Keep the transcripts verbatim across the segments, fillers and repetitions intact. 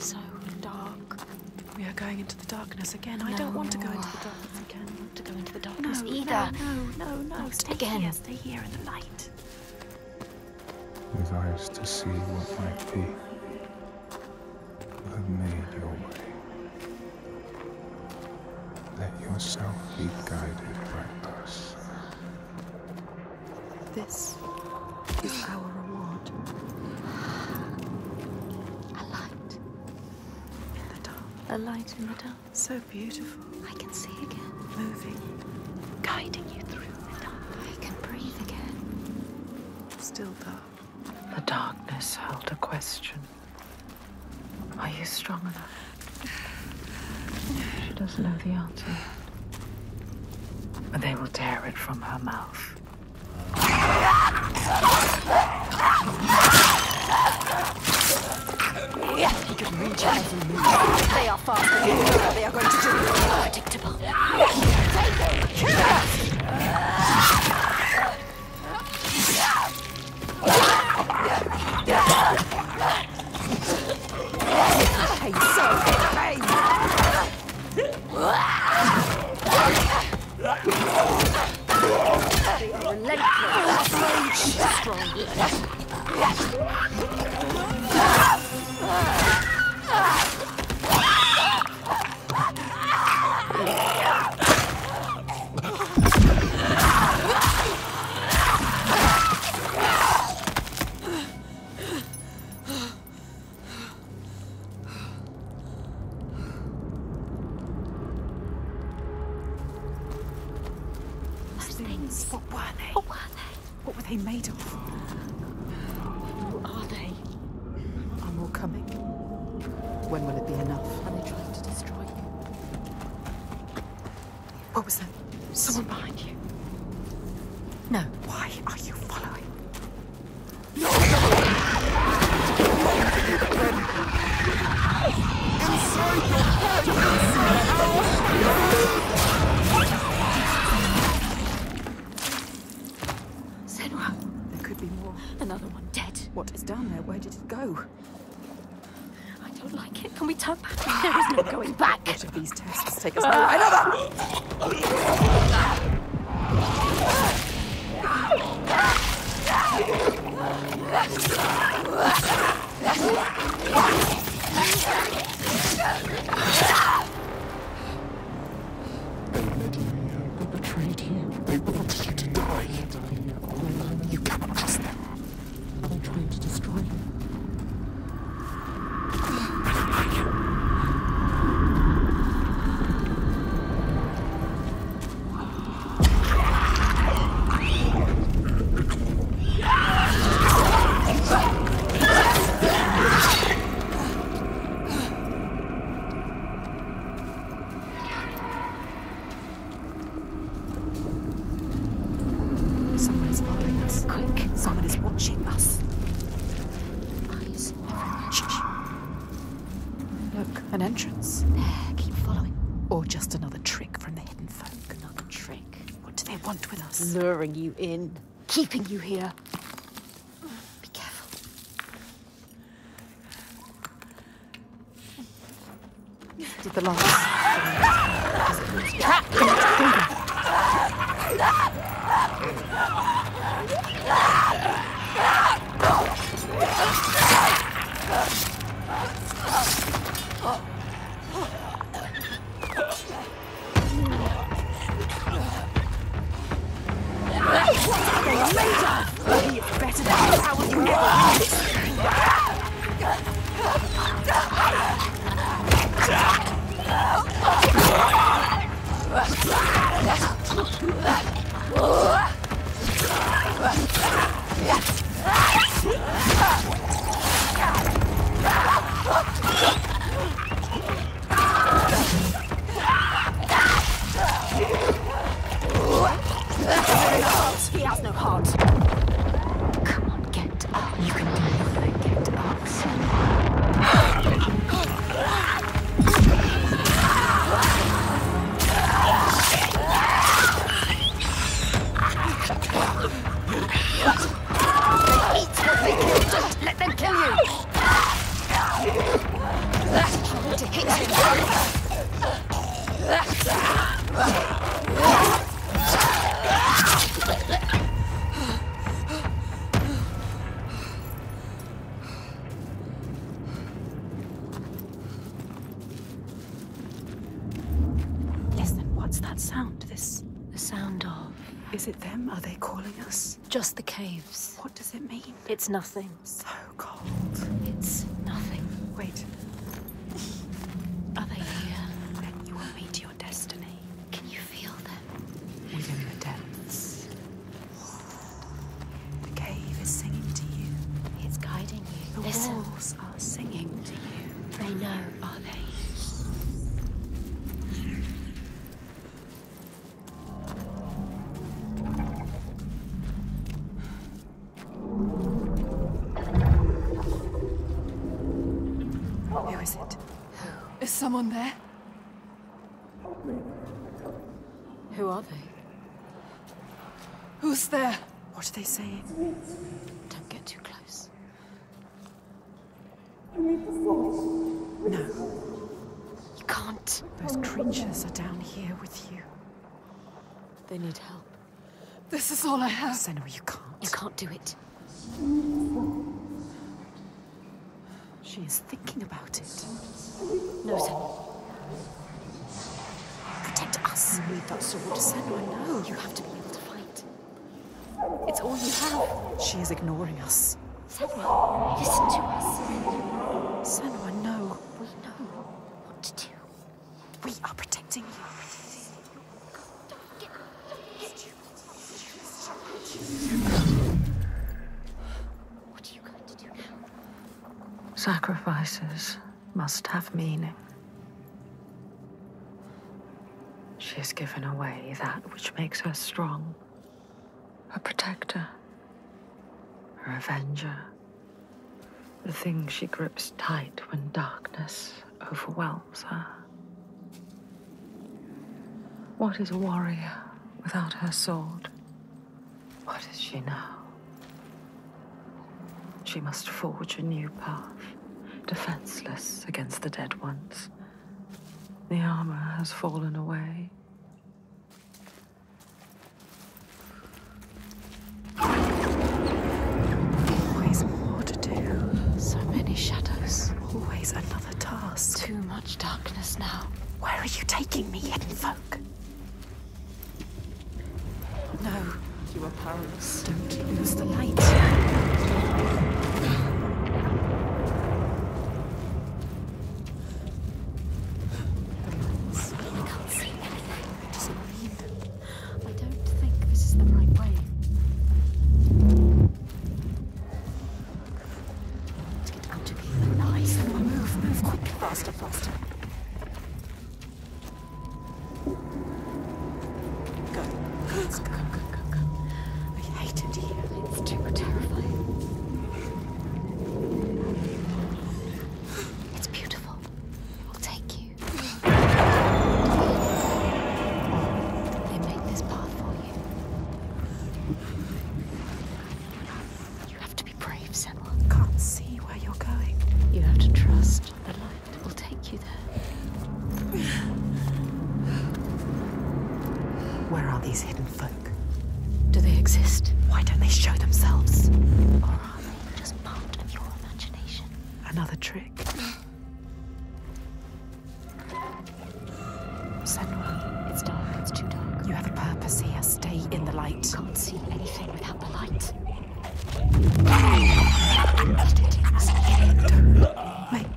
so dark. We are going into the darkness again. No. I don't want to go into the darkness again. I don't want to go into the darkness no, either. No, no, no, no. Stay again. Here, stay here in the light. With eyes to see what might be, you have made your way. Let yourself be guided by us. This is our reward. A light in the dark. A light in the dark. So beautiful. I can see again. Moving. Guiding you through the dark. I can breathe again. Still dark. The darkness held a question. Are you strong enough? She doesn't know the answer yet. But they will tear it from her mouth. He could reach out and move. They are faster than you know what they are going to do. Predictable. They are relentless, strong. Luring you in, keeping you here. Be careful. Did the last. to hit him. Listen, what's that sound? This... the sound of... Is it them? Are they calling us? Just the caves. What does it mean? It's nothing. So cold. It's nothing. Wait. Are they here? Then you will meet your destiny. Can you feel them? Within the depths. The cave is singing to you. It's guiding you. The Listen. walls are singing to you. They know, are they? Someone there? Who are they? Who's there? What are they saying? Don't get too close. No. You can't. Those creatures are down here with you. They need help. This is all I have. Senua, you can't. You can't do it. She is thinking about it. No, Senua. Protect us. You need that sword, Senua. No, you have to be able to fight. It's all you have. She is ignoring us. Senua, listen to us. Senua, no. We know what to do. We are protecting you. Sacrifices must have meaning. She has given away that which makes her strong. Her protector. Her avenger. The thing she grips tight when darkness overwhelms her. What is a warrior without her sword? What is she now? She must forge a new path, defenseless against the dead ones. The armor has fallen away. Always more to do. So many shadows. Always another task. Too much darkness now. Where are you taking me, hidden folk? No. You are powerless. Don't lose the light. Let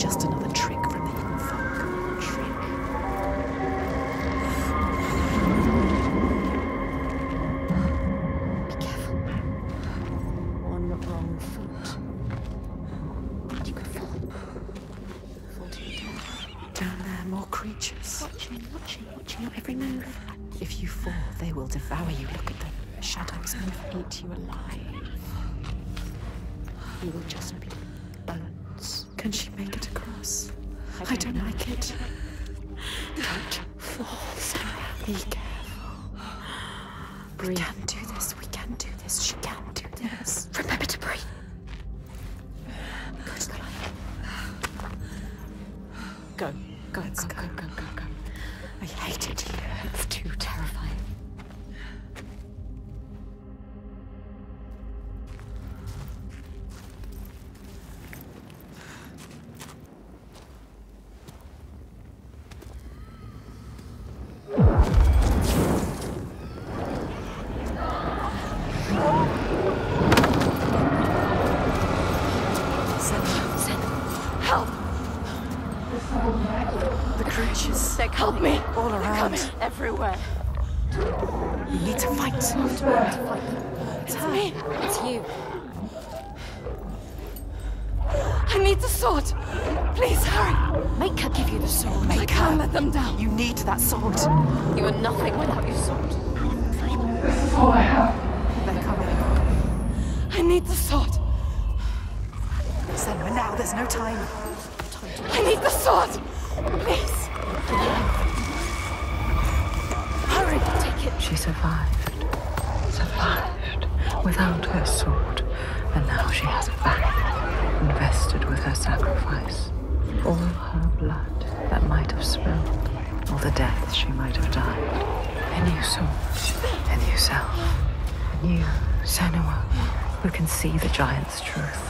Just another trick from the evil folk. Trick. Be careful. On the wrong foot. But you could fall. Fall to your death. Down there, more creatures. Watching, watching, watching your every move. If you fall, they will devour you. Look at them. Shadows will eat you alive. You will just be bones. Can she make it across? I don't, I don't like it. Don't fall, Senua. Be careful. Breathe. We can do this. We can do this. She can do this. Yes. Remember to breathe. Go, to go, go, Let's go, go, go, go, go. I hate it here. It's too terrifying. Everywhere. You need to fight. It's me. It's you. I need the sword. Please hurry. Make her give you the sword. Make I can't her. Let them down. You need that sword. You are nothing without your sword. This is all I have. They're coming. I need the sword. Senua, now. There's no time. I need the sword. Please. She survived, survived, without her sword, and now she has it back, invested with her sacrifice. All her blood that might have spilled, all the death she might have died. A new sword, a new self, a new Senua, who can see the giant's truth.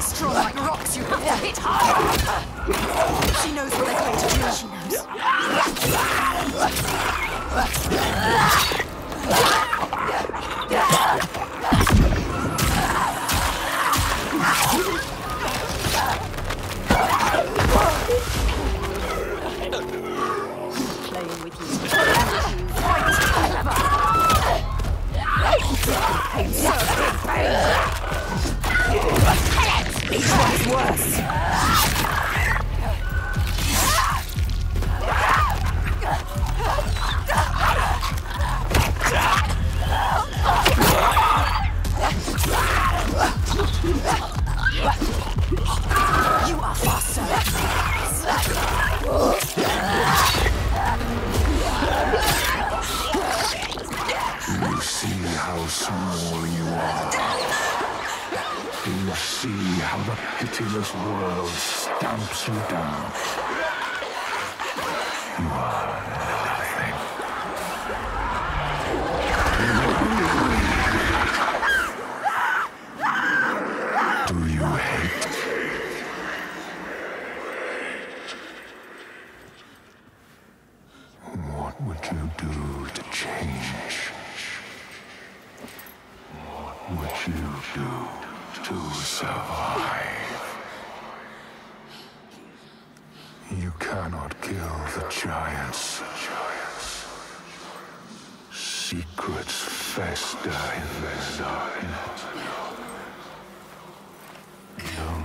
Strong like rocks, you have to be. it! She knows the best way to do it. She knows. Playing with you. This world stamps you down. You are nothing. Do you hate? What would you do to change? What would you do to survive? You cannot kill the giants. Secrets fester in their darkness. No